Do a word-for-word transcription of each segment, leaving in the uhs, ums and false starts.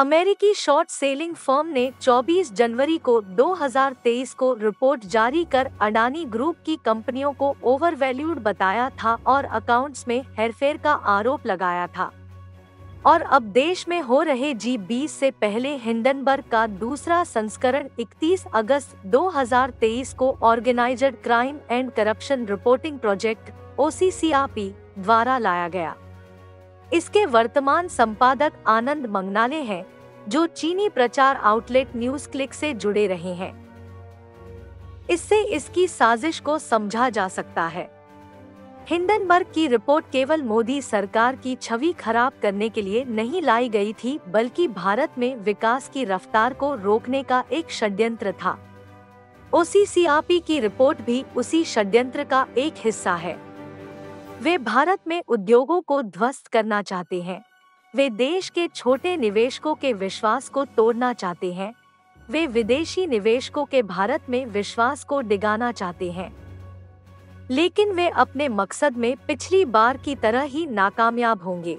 अमेरिकी short selling firm ने चौबीस जनवरी को दो हज़ार तेईस को रिपोर्ट जारी कर अडानी ग्रुप की कंपनियों को ओवरवैल्यूड बताया था और अकाउंट्स में हेरफेर का आरोप लगाया था। और अब देश में हो रहे जी ट्वेंटी से पहले हिंडनबर्ग का दूसरा संस्करण इकतीस अगस्त दो हज़ार तेईस को organised crime and corruption reporting project (O C C R P) द्वारा लाया गया। इसके वर्तमान संपादक आनंद मंगनाले हैं, जो चीनी प्रचार आउटलेट न्यूज क्लिक से जुड़े रहे हैं। इससे इसकी साजिश को समझा जा सकता है। हिंडनबर्ग की रिपोर्ट केवल मोदी सरकार की छवि खराब करने के लिए नहीं लाई गई थी, बल्कि भारत में विकास की रफ्तार को रोकने का एक षड्यंत्र था। O C C R P की रिपोर्ट भी उसी षड्यंत्र का एक हिस्सा है। वे भारत में उद्योगों को ध्वस्त करना चाहते हैं। वे देश के छोटे निवेशकों के विश्वास को तोड़ना चाहते हैं। वे विदेशी निवेशकों के भारत में विश्वास को डिगाना चाहते हैं। लेकिन वे अपने मकसद में पिछली बार की तरह ही नाकामयाब होंगे।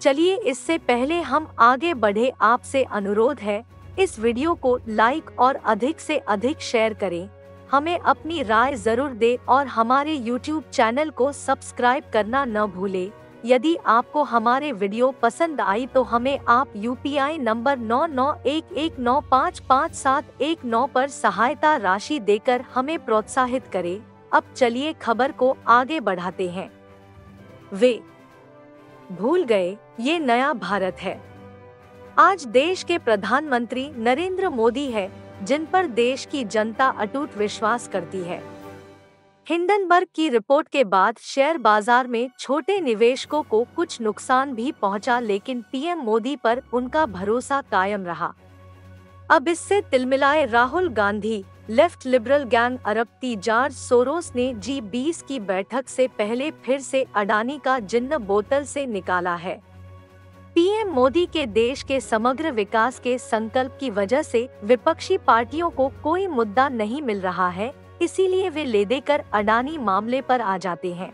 चलिए, इससे पहले हम आगे बढ़े, आपसे अनुरोध है, इस वीडियो को लाइक और अधिक से अधिक शेयर करें, हमें अपनी राय जरूर दे और हमारे यूट्यूब चैनल को सब्सक्राइब करना न भूले। यदि आपको हमारे वीडियो पसंद आई तो हमें आप यू पी आई नंबर नौ नौ एक एक नौ पाँच पाँच सात एक नौ पर सहायता राशि देकर हमें प्रोत्साहित करें। अब चलिए खबर को आगे बढ़ाते हैं। वे भूल गए, ये नया भारत है। आज देश के प्रधानमंत्री नरेंद्र मोदी है, जिन पर देश की जनता अटूट विश्वास करती है। हिंडनबर्ग की रिपोर्ट के बाद शेयर बाजार में छोटे निवेशकों को कुछ नुकसान भी पहुंचा, लेकिन पीएम मोदी पर उनका भरोसा कायम रहा। अब इससे तिलमिलाए Rahul Gandhi, left liberal gang अरबपति जॉर्ज सोरोस ने जी ट्वेंटी की बैठक से पहले फिर से अडानी का जिन्न बोतल से निकाला है। पीएम मोदी के देश के समग्र विकास के संकल्प की वजह से विपक्षी पार्टियों को कोई मुद्दा नहीं मिल रहा है, इसीलिए वे ले देकर अडानी मामले पर आ जाते हैं।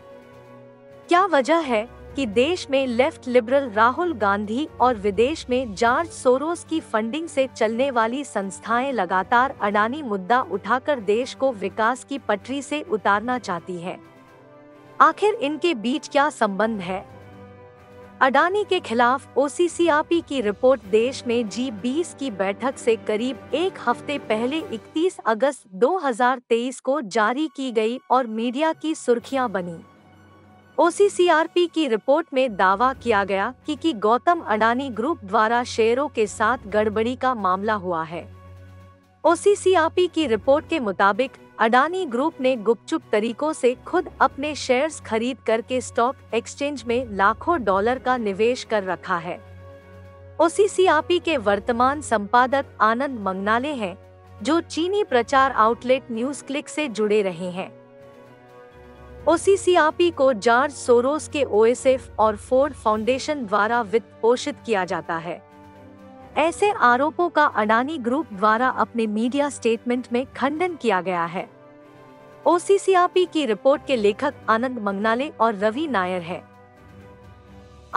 क्या वजह है कि देश में लेफ्ट लिबरल राहुल गांधी और विदेश में जॉर्ज सोरोस की फंडिंग से चलने वाली संस्थाएं लगातार अडानी मुद्दा उठाकर देश को विकास की पटरी से उतारना चाहती है? आखिर इनके बीच क्या संबंध है? अडानी के खिलाफ O C C R P की रिपोर्ट देश में जी ट्वेंटी की बैठक से करीब एक हफ्ते पहले इकतीस अगस्त दो हज़ार तेईस को जारी की गई और मीडिया की सुर्खियां बनी। O C C R P की रिपोर्ट में दावा किया गया कि, कि गौतम अडानी ग्रुप द्वारा शेयरों के साथ गड़बड़ी का मामला हुआ है। O C C R P की रिपोर्ट के मुताबिक अडानी ग्रुप ने गुपचुप तरीकों से खुद अपने शेयर्स खरीद करके स्टॉक एक्सचेंज में लाखों डॉलर का निवेश कर रखा है। O C C R P के वर्तमान संपादक आनंद मंगनाले हैं, जो चीनी प्रचार आउटलेट न्यूज क्लिक से जुड़े रहे हैं। O C C R P को जॉर्ज सोरोस के ओएसएफ और फोर्ड फाउंडेशन द्वारा वित्त पोषित किया जाता है। ऐसे आरोपों का अडानी ग्रुप द्वारा अपने मीडिया स्टेटमेंट में खंडन किया गया है। O C C R P की रिपोर्ट के लेखक आनंद मंगनाले और रवि नायर हैं।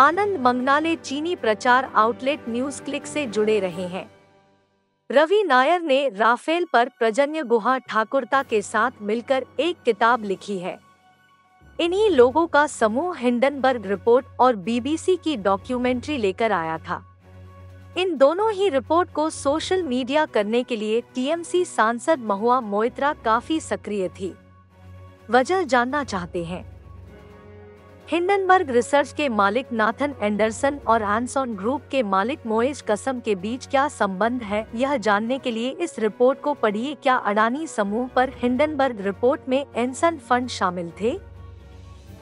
आनंद मंगनाले चीनी प्रचार आउटलेट न्यूज क्लिक से जुड़े रहे हैं। रवि नायर ने राफेल पर प्रजन्य गुहा ठाकुरता के साथ मिलकर एक किताब लिखी है। इन्हीं लोगों का समूह हिंडनबर्ग रिपोर्ट और बी बी सी की डॉक्यूमेंट्री लेकर आया था। इन दोनों ही रिपोर्ट को सोशल मीडिया करने के लिए टी एम सी सांसद महुआ मोइत्रा काफी सक्रिय थी। वजह जानना चाहते हैं? हिंडनबर्ग रिसर्च के मालिक नाथन एंडरसन और एनसॉन ग्रुप के मालिक मोएज कसम के बीच क्या संबंध है, यह जानने के लिए इस रिपोर्ट को पढ़िए। क्या अडानी समूह पर हिंडनबर्ग रिपोर्ट में एनसन फंड शामिल थे?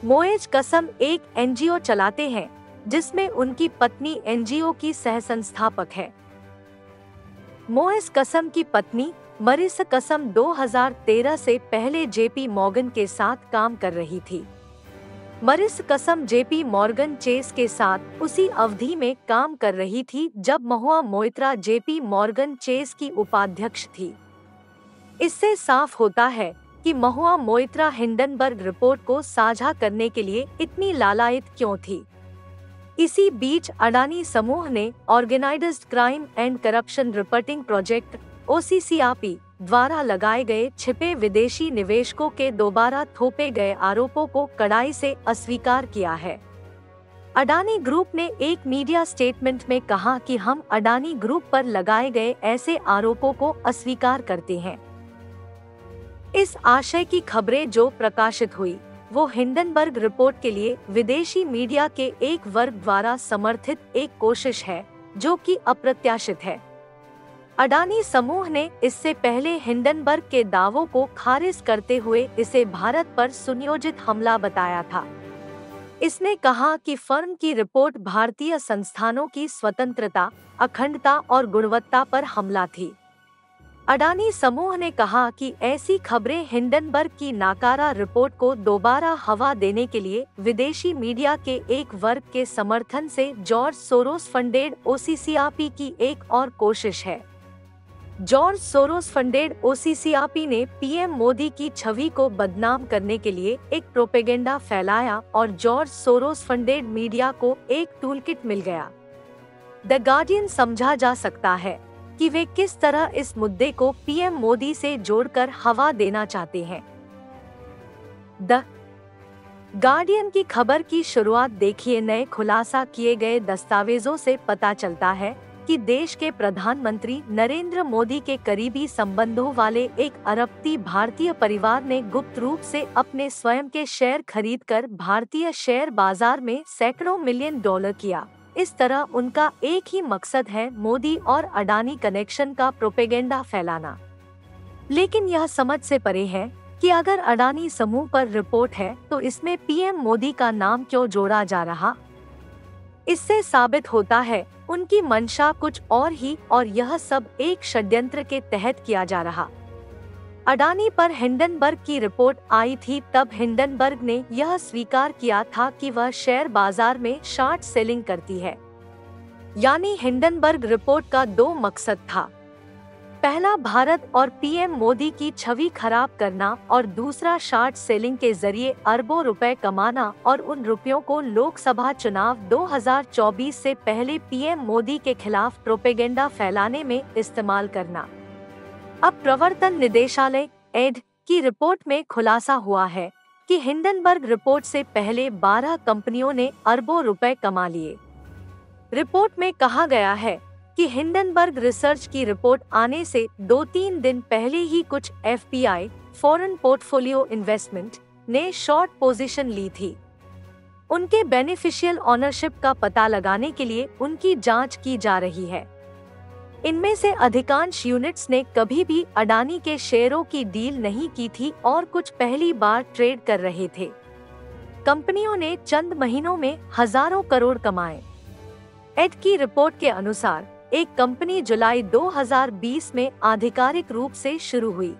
मोएज कसम एक एन जी ओ चलाते हैं, जिसमें उनकी पत्नी एन जी ओ की सहसंस्थापक है। मोएज कसम की पत्नी मरिस कसम दो हज़ार तेरह से पहले जे पी मॉर्गन के साथ काम कर रही थी। मरिस कसम जे पी मॉर्गन चेस के साथ उसी अवधि में काम कर रही थी जब Mahua Moitra J P Morgan Chase की उपाध्यक्ष थी। इससे साफ होता है कि महुआ मोइत्रा हिंडनबर्ग रिपोर्ट को साझा करने के लिए इतनी लालायित क्यों थी। इसी बीच अडानी समूह ने organised crime and corruption reporting project O C C R P द्वारा लगाए गए छिपे विदेशी निवेशकों के दोबारा थोपे गए आरोपों को कड़ाई से अस्वीकार किया है। अडानी ग्रुप ने एक मीडिया स्टेटमेंट में कहा कि हम अडानी ग्रुप पर लगाए गए ऐसे आरोपों को अस्वीकार करते हैं। इस आशय की खबरें जो प्रकाशित हुई वो हिंडनबर्ग रिपोर्ट के लिए विदेशी मीडिया के एक वर्ग द्वारा समर्थित एक कोशिश है जो कि अप्रत्याशित है। अडानी समूह ने इससे पहले हिंडनबर्ग के दावों को खारिज करते हुए इसे भारत पर सुनियोजित हमला बताया था। इसने कहा कि फर्म की रिपोर्ट भारतीय संस्थानों की स्वतंत्रता, अखंडता और गुणवत्ता पर हमला थी। अडानी समूह ने कहा कि ऐसी खबरें हिंडनबर्ग की नाकारा रिपोर्ट को दोबारा हवा देने के लिए विदेशी मीडिया के एक वर्ग के समर्थन से George Soros funded O C C R P की एक और कोशिश है। George Soros funded O C C R P ने पीएम मोदी की छवि को बदनाम करने के लिए एक प्रोपेगेंडा फैलाया और जॉर्ज सोरोस फंडेड मीडिया को एक टूलकिट मिल गया। द गार्डियन समझा जा सकता है कि वे किस तरह इस मुद्दे को पीएम मोदी से जोड़कर हवा देना चाहते हैं। द गार्डियन की खबर की शुरुआत देखिए। नए खुलासा किए गए दस्तावेजों से पता चलता है कि देश के प्रधानमंत्री नरेंद्र मोदी के करीबी संबंधों वाले एक अरबपति भारतीय परिवार ने गुप्त रूप से अपने स्वयं के शेयर खरीदकर भारतीय शेयर बाजार में सैकड़ों मिलियन डॉलर किया। इस तरह उनका एक ही मकसद है, मोदी और अडानी कनेक्शन का प्रोपेगेंडा फैलाना। लेकिन यह समझ से परे है कि अगर अडानी समूह पर रिपोर्ट है तो इसमें पीएम मोदी का नाम क्यों जोड़ा जा रहा। इससे साबित होता है उनकी मंशा कुछ और ही और यह सब एक षड्यंत्र के तहत किया जा रहा। अडानी पर हिंडनबर्ग की रिपोर्ट आई थी, तब हिंडनबर्ग ने यह स्वीकार किया था कि वह शेयर बाजार में शॉर्ट सेलिंग करती है। यानी हिंडनबर्ग रिपोर्ट का दो मकसद था, पहला भारत और पीएम मोदी की छवि खराब करना और दूसरा शॉर्ट सेलिंग के जरिए अरबों रुपए कमाना और उन रुपयों को लोकसभा चुनाव दो हज़ार चौबीस से पहले पीएम मोदी के खिलाफ प्रोपेगेंडा फैलाने में इस्तेमाल करना। अब प्रवर्तन निदेशालय एड की रिपोर्ट में खुलासा हुआ है कि हिंडनबर्ग रिपोर्ट से पहले बारह कंपनियों ने अरबों रुपए कमा लिए। रिपोर्ट में कहा गया है कि हिंडनबर्ग रिसर्च की रिपोर्ट आने से दो तीन दिन पहले ही कुछ F P I foreign portfolio investment ने शॉर्ट पोजीशन ली थी। उनके बेनिफिशियल ऑनरशिप का पता लगाने के लिए उनकी जांच की जा रही है। इनमें से अधिकांश यूनिट्स ने कभी भी अडानी के शेयरों की डील नहीं की थी और कुछ पहली बार ट्रेड कर रहे थे। कंपनियों ने चंद महीनों में हजारों करोड़ कमाए। एड की रिपोर्ट के अनुसार एक कंपनी जुलाई दो हज़ार बीस में आधिकारिक रूप से शुरू हुई।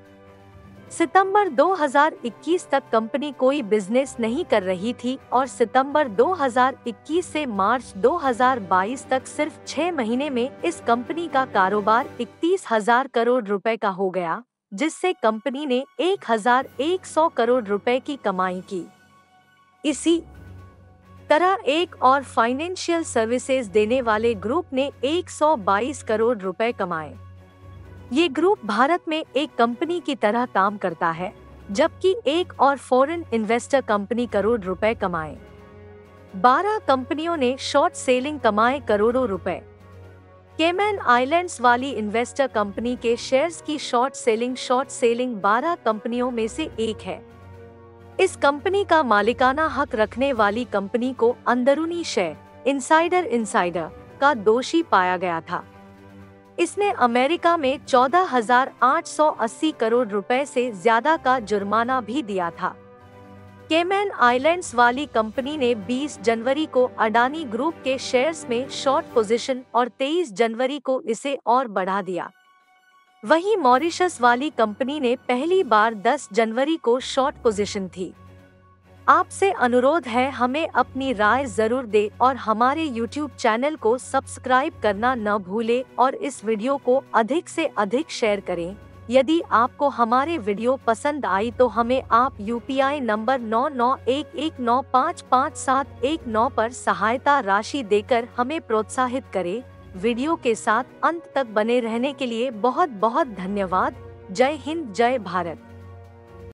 सितंबर दो हज़ार इक्कीस तक कंपनी कोई बिजनेस नहीं कर रही थी और सितंबर दो हज़ार इक्कीस से मार्च दो हज़ार बाईस तक सिर्फ छह महीने में इस कंपनी का कारोबार इकतीस हज़ार करोड़ रुपए का हो गया, जिससे कंपनी ने एक हज़ार एक सौ करोड़ रुपए की कमाई की। इसी तरह एक और फाइनेंशियल सर्विसेज देने वाले ग्रुप ने एक सौ बाईस करोड़ रुपए कमाए। ये ग्रुप भारत में एक कंपनी की तरह काम करता है, जबकि एक और फॉरेन इन्वेस्टर कंपनी करोड़ रुपए कमाए। बारह कंपनियों ने शॉर्ट सेलिंग कमाए करोड़ों रुपए। केमैन आइलैंड्स वाली इन्वेस्टर कंपनी के शेयर्स की शॉर्ट सेलिंग शॉर्ट सेलिंग बारह कंपनियों में से एक है। इस कंपनी का मालिकाना हक रखने वाली कंपनी को अंदरूनी शेयर इनसाइडर इनसाइडर का दोषी पाया गया था। इसने अमेरिका में चौदह हज़ार आठ सौ अस्सी करोड़ रुपए से ज्यादा का जुर्माना भी दिया था। केमैन आइलैंड्स वाली कंपनी ने बीस जनवरी को अडानी ग्रुप के शेयर्स में शॉर्ट पोजीशन और तेईस जनवरी को इसे और बढ़ा दिया। वहीं मॉरिशस वाली कंपनी ने पहली बार दस जनवरी को शॉर्ट पोजीशन थी। आपसे अनुरोध है हमें अपनी राय जरूर दे और हमारे यूट्यूब चैनल को सब्सक्राइब करना न भूलें और इस वीडियो को अधिक से अधिक शेयर करें। यदि आपको हमारे वीडियो पसंद आई तो हमें आप यूपीआई नंबर नौ नौ एक एक नौ पाँच पाँच सात एक नौ पर सहायता राशि देकर हमें प्रोत्साहित करें। वीडियो के साथ अंत तक बने रहने के लिए बहुत बहुत धन्यवाद। जय हिंद, जय भारत।